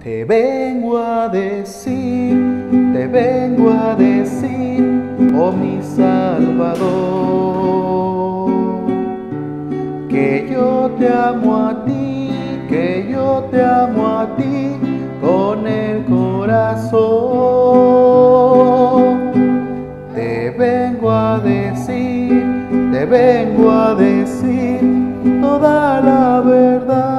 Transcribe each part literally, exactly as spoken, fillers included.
Te vengo a decir, te vengo a decir, oh mi Salvador, que yo te amo a ti, que yo te amo a ti con el corazón. Te vengo a decir, te vengo a decir toda la verdad.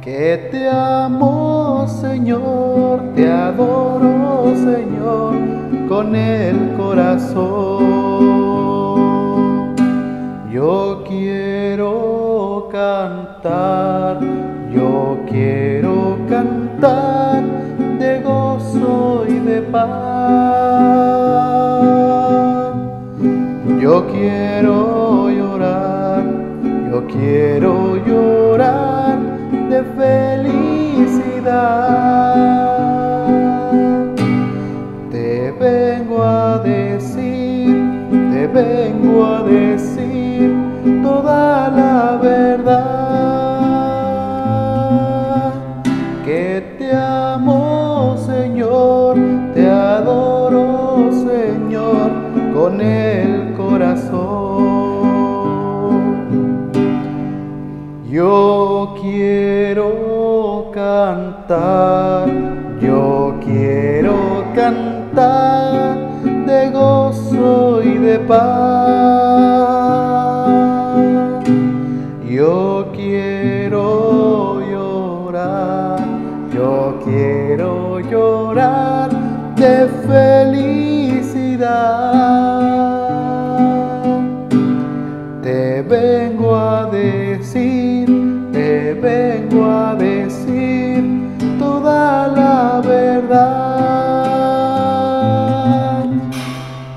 Que te amo, Señor, te adoro, Señor, con el corazón. Yo quiero cantar, yo quiero cantar de gozo y de paz. Yo quiero llorar, yo quiero llorar de felicidad. Te vengo a decir, te vengo a decir toda la verdad. Que te amo, Señor, te adoro, Señor, con el corazón. Yo quiero cantar, yo quiero cantar de gozo y de paz. Yo quiero llorar, yo quiero llorar de felicidad. Te vengo a decir, te vengo a decir toda la verdad.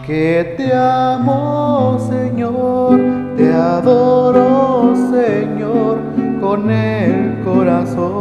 Que te amo, Señor, te adoro, Señor, con el corazón.